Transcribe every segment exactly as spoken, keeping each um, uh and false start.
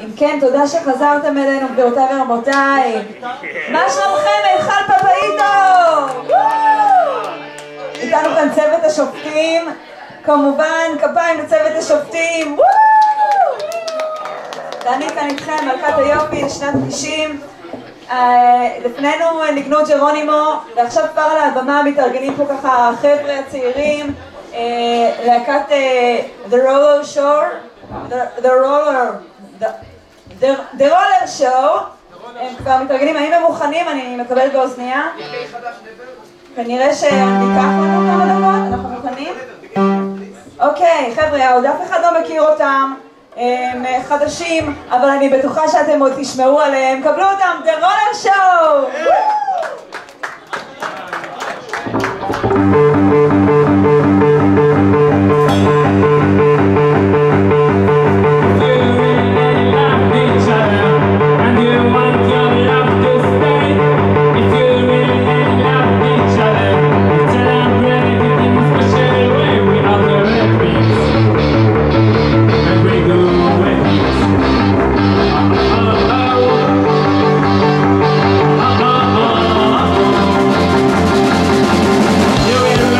אם כן, תודה שחזרתם אלינו, גבירותיי ורבותיי. מה שלומכם, היכל פפאיטו? איתנו כאן צוות השופטים, כמובן, כפיים לצוות השופטים. ואני כאן איתכם, מלכת היופי, שנת תשעים. לפנינו ניגנו ג'רונימו, ועכשיו כבר על הבמה מתארגנים פה ככה החבר'ה הצעירים, להקת The Roller Show. The Roller, The Roller Show, הם כבר מתרגלים, האם הם מוכנים? אני מקבלת באוזנייה. כנראה שניקח לנו כמה דקות, אנחנו מוכנים? אוקיי, חבר'ה, עוד אף אחד לא מכיר אותם, הם חדשים, אבל אני בטוחה שאתם עוד תשמעו עליהם, קבלו אותם, The Roller Show! Here we go.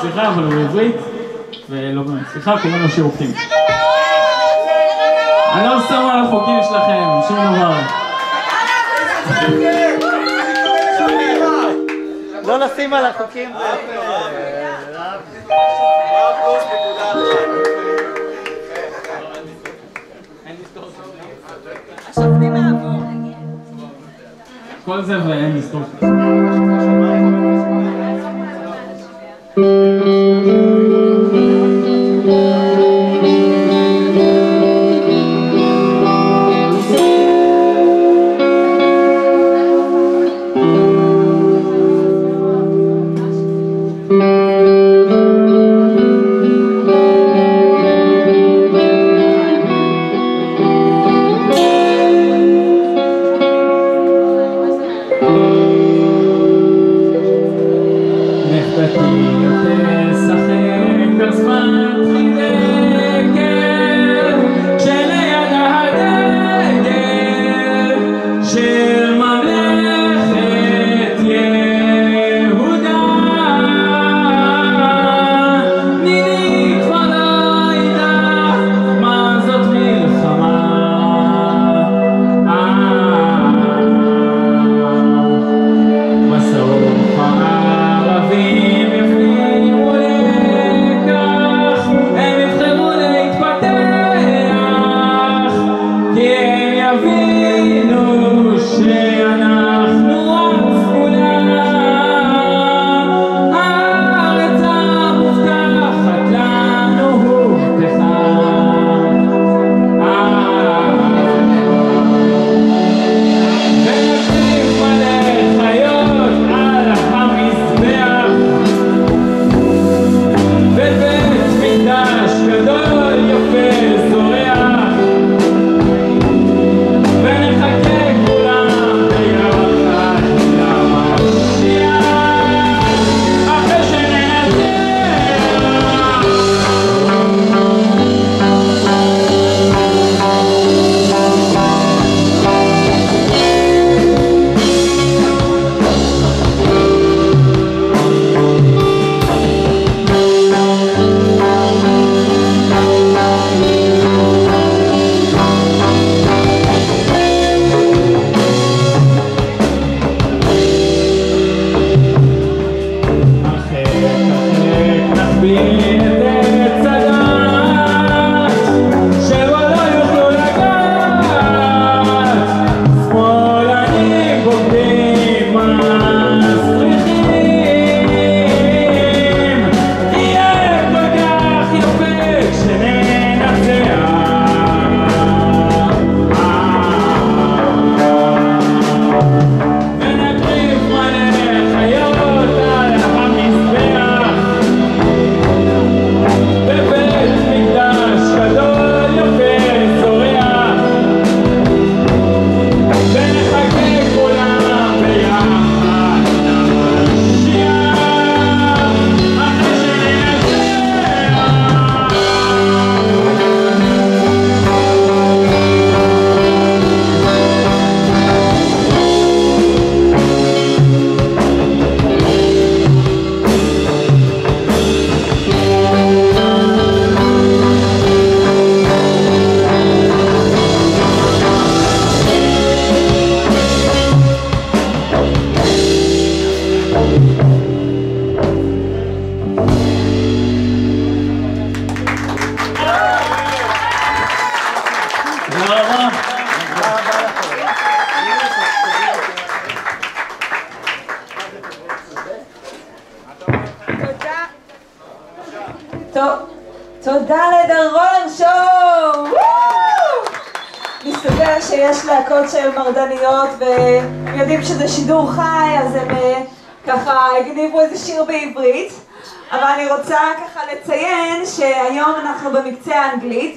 סליחה, אבל הוא בעברית, ולא באמת. סליחה, כולנו שירוחים. אני לא שמה על החוקים שלכם, שום דבר. לא נשים על החוקים. כל זה ואין לסתור.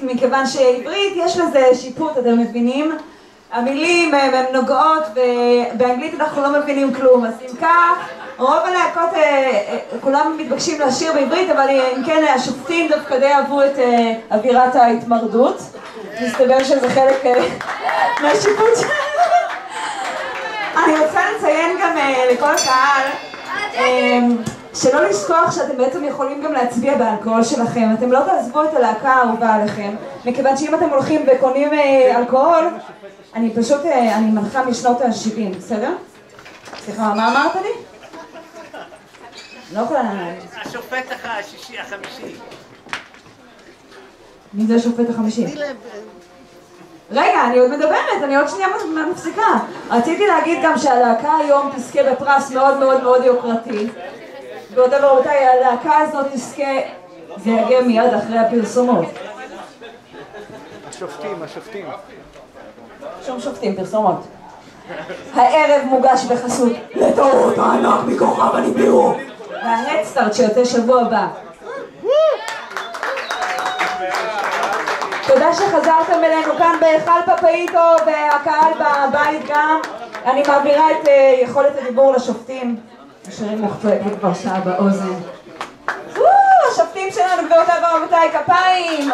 מכיוון שעברית יש לזה שיפוט, אתם מבינים? המילים הן נוגעות ובאנגלית אנחנו לא מבינים כלום, אז אם כך, רוב הלהקות כולם מתבקשים לשיר בעברית, אבל אם כן, השופטים דווקא די אהבו את אווירת ההתמרדות. מסתבר שזה חלק מהשיפוט שלנו. אני רוצה לציין גם לכל הקהל שלא לשכוח שאתם בעצם יכולים גם להצביע באלכוהול שלכם. אתם לא תעזבו את הלהקה האהובה עליכם, מכיוון שאם אתם הולכים וקונים אלכוהול, אני פשוט, אני מנחה משנות ה-שבעים, בסדר? סליחה, מה אמרת לי? לא יכולה... השופט השישי, החמישי. מי זה השופט החמישי? רגע, אני עוד מדברת, אני עוד שנייה מפסיקה. רציתי להגיד גם שהלהקה היום תזכה בפרס מאוד מאוד מאוד יוקרתי. ועוד אבל רבותיי, הלהקה הזאת תזכה, זה יגיע מיד אחרי הפרסומות. השופטים, השופטים. שום שופטים, פרסומות. הערב מוגש בחסות לטאות הענק מכוכב הניבירו. וההדסטארט שיוצא שבוע הבא. תודה שחזרתם אלינו כאן בהיכל פפאיטו והקהל בבית גם. אני מעבירה את יכולת הדיבור לשופטים. השרים מוכפלת כבר שעה באוזן. השופטים שלנו, גבירותיי ורבותיי, כפיים!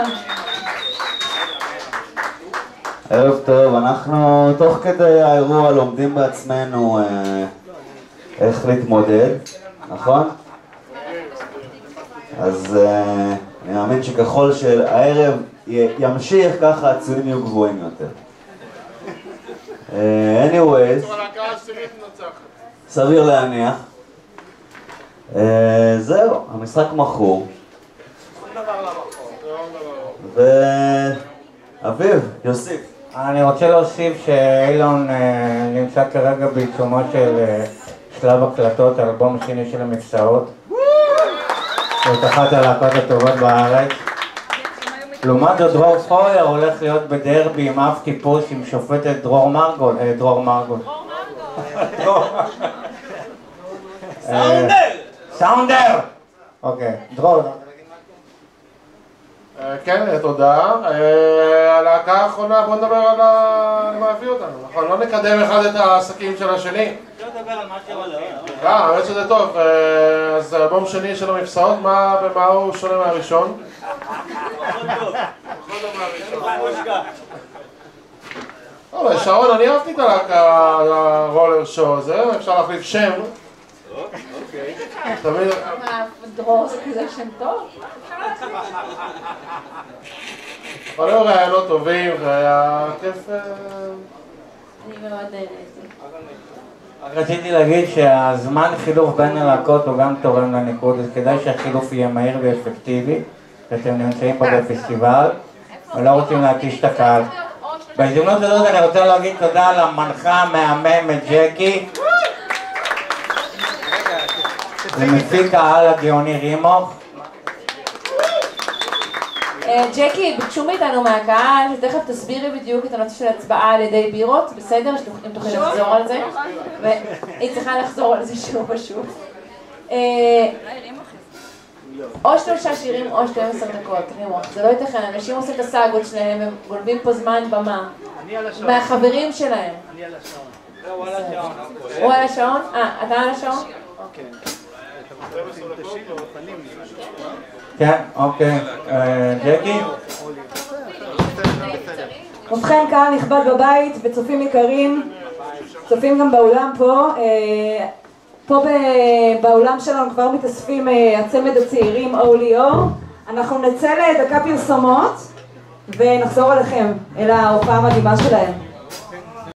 ערב טוב, אנחנו תוך כדי האירוע לומדים בעצמנו איך להתמודד, נכון? אז אני מאמין שככל שהערב ימשיך ככה הציונים יהיו גבוהים יותר. anyways, סביר להניח. זהו, המשחק מכור. ואביב, יוסיף. אני רוצה להוסיף שאילון נמצא כרגע בעיצומו של שלב הקלטות, אלבום שני של המבצעות. זאת אחת הלהקות הטובות בארץ. לעומת זאת, דרור פויר הולך להיות בדרבי עם אף טיפוס עם שופטת דרור מרגול. דרור מרגול. סאונדר! סאונדר! אוקיי, דרור. כן, תודה. הלהקה האחרונה, בואו נדבר על מה הביא אותנו, נכון? לא נקדם אחד את העסקים של השני. לא נדבר על מה קרה לא. לא, האמת שזה טוב. אז האלבום שני של המבצעות, במה הוא שונה מהראשון? נכון טוב. נכון מהראשון. אבל שרון, אני אהבתי את הרולר שואו הזה, אפשר להחליף שם. אוקיי. תמיד... מה, דרור זה כזה שם טוב? אבל היו רעיונות טובים, והיה כיף... אני מאוד אהבתי. רציתי להגיד שהזמן חילוף בין הלהקות הוא גם תורם לניקוד, אז כדאי שהחילוף יהיה מהיר ואפקטיבי, שאתם נמצאים פה בפסטיבל, ולא רוצים להתיש את הקהל. בהזדמנות הזאת אני רוצה להגיד תודה למנחה המהממת ג'קי ומפיק העל הגאוני רימוך. ג'קי, ביקשו מאיתנו מהקהל, תכף תסבירי בדיוק את הנושא של הצבעה על ידי בירות, בסדר? אם תוכלי לחזור על זה. והיא צריכה לחזור על זה שוב ושוב. או שלושה שירים או שתים עשרה דקות, רימוך. זה לא ייתכן, אנשים עושים את הסאגות שלהם, הם גולבים פה זמן במה. מהחברים שלהם. אני על השעון. הוא על השעון. הוא על השעון? אה, אתה על השעון? כן. כן, אוקיי. ג'קי? ובכן, קהל נכבד בבית וצופים יקרים, צופים גם באולם פה. פה באולם שלנו כבר מתאספים הצמד הצעירים אוליאור. אנחנו נצא לדקה פרסומות ונחזור אליכם, אל ההופעה המדהימה שלהם.